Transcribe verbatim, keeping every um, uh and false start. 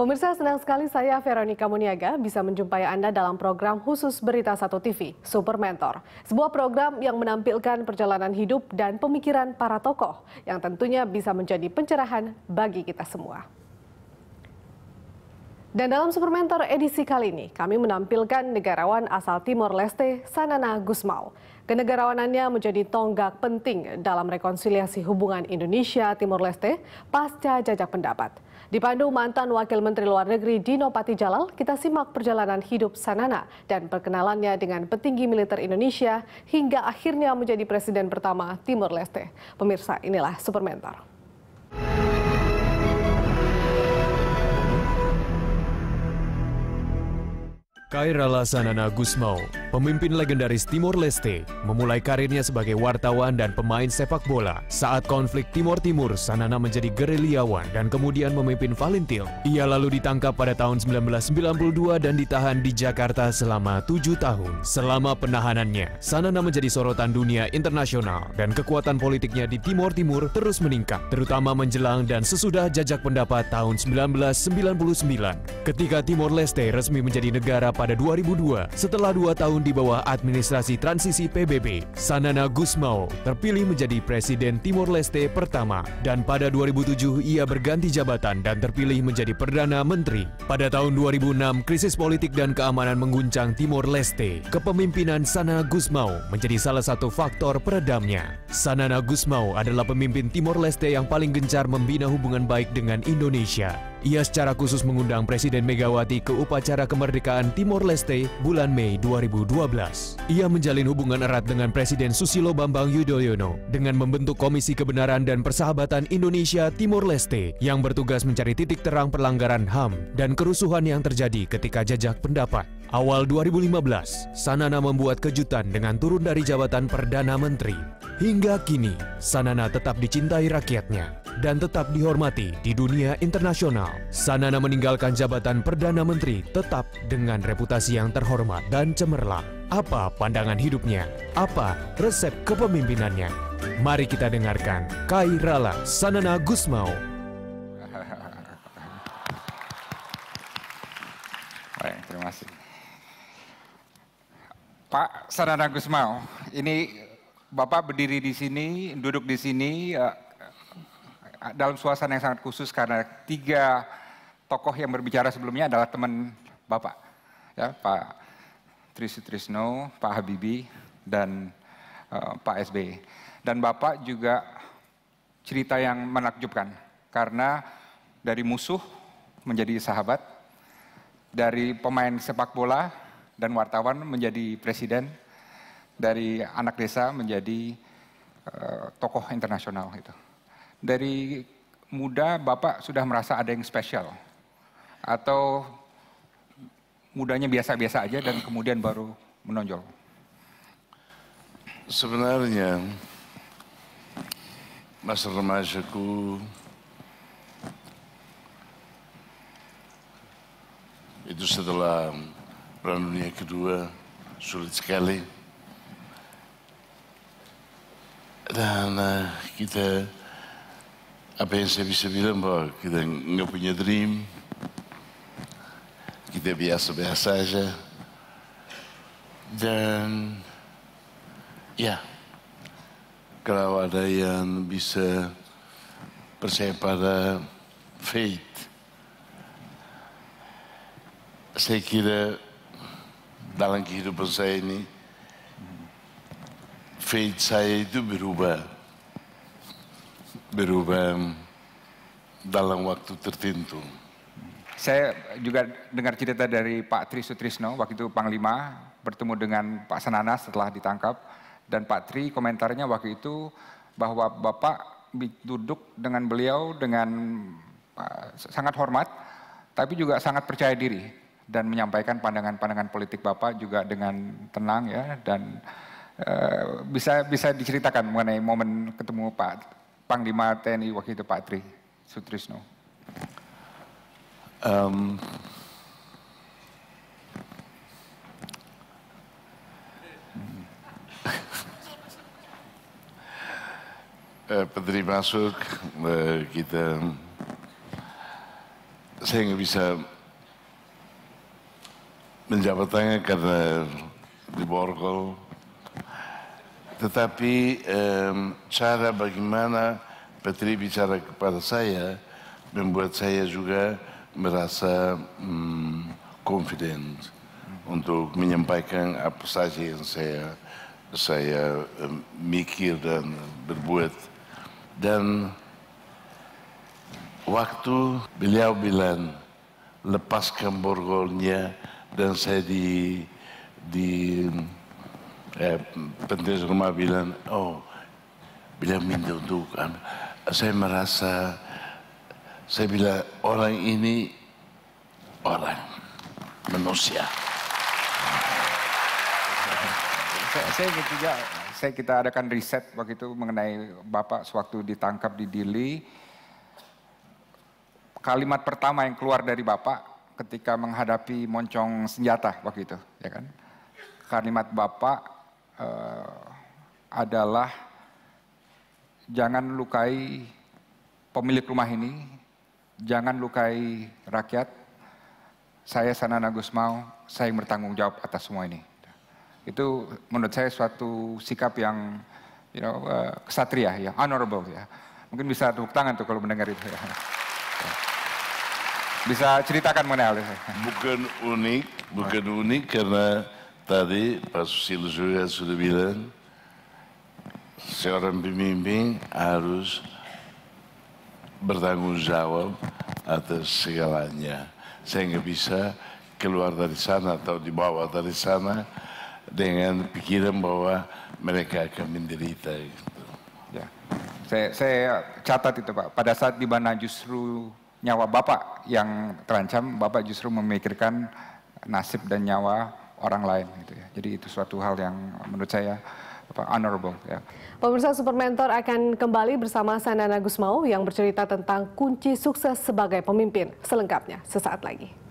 Pemirsa, senang sekali saya Veronika Muniaga bisa menjumpai Anda dalam program khusus Berita Satu T V, Supermentor. Sebuah program yang menampilkan perjalanan hidup dan pemikiran para tokoh yang tentunya bisa menjadi pencerahan bagi kita semua. Dan dalam Supermentor edisi kali ini, kami menampilkan negarawan asal Timor Leste, Xanana Gusmao. Kenegarawanannya menjadi tonggak penting dalam rekonsiliasi hubungan Indonesia-Timor Leste pasca jajak pendapat. Dipandu mantan Wakil Menteri Luar Negeri Dino Pati Jalal, kita simak perjalanan hidup Xanana dan perkenalannya dengan petinggi militer Indonesia hingga akhirnya menjadi presiden pertama Timor Leste. Pemirsa, inilah Supermentor. Kairala Xanana Gusmao, pemimpin legendaris Timor Leste, memulai karirnya sebagai wartawan dan pemain sepak bola. Saat konflik Timor Timur, Xanana menjadi gerilyawan dan kemudian memimpin Falintil. Ia lalu ditangkap pada tahun seribu sembilan ratus sembilan puluh dua dan ditahan di Jakarta selama tujuh tahun. Selama penahanannya, Xanana menjadi sorotan dunia internasional dan kekuatan politiknya di Timor Timur terus meningkat, terutama menjelang dan sesudah jajak pendapat tahun seribu sembilan ratus sembilan puluh sembilan. Ketika Timor Leste resmi menjadi negara pada dua ribu dua, setelah dua tahun di bawah administrasi transisi P B B, Xanana Gusmao terpilih menjadi presiden Timor Leste pertama. Dan pada dua ribu tujuh ia berganti jabatan dan terpilih menjadi perdana menteri. Pada tahun dua ribu enam, krisis politik dan keamanan mengguncang Timor Leste. Kepemimpinan Xanana Gusmao menjadi salah satu faktor peredamnya. Xanana Gusmao adalah pemimpin Timor Leste yang paling gencar membina hubungan baik dengan Indonesia. Ia secara khusus mengundang Presiden Megawati ke upacara kemerdekaan Timor Leste bulan Mei dua ribu dua belas. Ia menjalin hubungan erat dengan Presiden Susilo Bambang Yudhoyono dengan membentuk Komisi Kebenaran dan Persahabatan Indonesia Timor Leste yang bertugas mencari titik terang pelanggaran H A M dan kerusuhan yang terjadi ketika jajak pendapat. Awal dua ribu lima belas, Xanana membuat kejutan dengan turun dari jabatan Perdana Menteri. Hingga kini, Xanana tetap dicintai rakyatnya dan tetap dihormati di dunia internasional. Xanana meninggalkan jabatan Perdana Menteri tetap dengan reputasi yang terhormat dan cemerlang. Apa pandangan hidupnya? Apa resep kepemimpinannya? Mari kita dengarkan Kairala Xanana Gusmao. Baik, terima kasih. Pak Xanana Gusmao, ini Bapak berdiri di sini, duduk di sini uh, dalam suasana yang sangat khusus karena tiga tokoh yang berbicara sebelumnya adalah teman Bapak, ya, Pak Try Sutrisno, Pak Habibie, dan uh, Pak S B Y. Dan Bapak juga cerita yang menakjubkan karena dari musuh menjadi sahabat, dari pemain sepak bola dan wartawan menjadi presiden, dari anak desa menjadi uh, tokoh internasional gitu. Dari muda Bapak sudah merasa ada yang spesial atau mudanya biasa-biasa aja dan kemudian baru menonjol? Sebenarnya masa remajaku itu setelah Perang Dunia Kedua sulit sekali, dan uh, kita, apa yang saya bisa bilang, bahwa kita nggak punya dream, kita biasa-biasa aja, dan ya kalau ada yang bisa percaya pada fate, saya kira dalam kehidupan saya ini, faith saya itu berubah. Berubah dalam waktu tertentu. Saya juga dengar cerita dari Pak Try Sutrisno, waktu itu Panglima, bertemu dengan Pak Xanana setelah ditangkap. Dan Pak Try komentarnya waktu itu bahwa Bapak duduk dengan beliau dengan sangat hormat, tapi juga sangat percaya diri, dan menyampaikan pandangan-pandangan politik Bapak juga dengan tenang, ya, dan uh, bisa bisa diceritakan mengenai momen ketemu Pak Panglima T N I waktu itu, Pak Try Sutrisno. Um, Pak Try masuk, kita saya nggak bisa menjawab tanya karena di borgol. Tetapi um, cara bagaimana Petri bicara kepada saya membuat saya juga merasa um, confident untuk menyampaikan apa saja yang saya saya um, mikir dan berbuat. Dan waktu beliau bilang lepaskan borgolnya dan saya di di Eh, pentas rumah bilang, oh, beliau minta untuk ambil. Saya merasa, saya bilang orang ini orang, manusia. Saya, saya bertiga, saya kita adakan riset waktu itu mengenai Bapak sewaktu ditangkap di Dili. Kalimat pertama yang keluar dari Bapak ketika menghadapi moncong senjata waktu itu, ya kan? Kalimat Bapak Uh, adalah jangan lukai pemilik rumah ini, jangan lukai rakyat. Saya Xanana Gusmao, saya yang bertanggung jawab atas semua ini. Itu menurut saya suatu sikap yang, you know, uh, kesatria, ya, honorable, ya. Mungkin bisa tepuk tangan tuh kalau mendengar itu. Ya. Bisa ceritakan mengenai itu. Bukan unik, bukan unik karena tadi Pak Susilo juga sudah bilang, seorang pemimpin harus bertanggung jawab atas segalanya. Saya nggak bisa keluar dari sana atau dibawa dari sana dengan pikiran bahwa mereka akan menderita. Gitu. Ya. Saya, saya catat itu Pak, pada saat di mana justru nyawa Bapak yang terancam, Bapak justru memikirkan nasib dan nyawa orang lain gitu ya. Jadi itu suatu hal yang menurut saya apa, honorable ya. Pemirsa, Supermentor akan kembali bersama Xanana Gusmao yang bercerita tentang kunci sukses sebagai pemimpin selengkapnya sesaat lagi.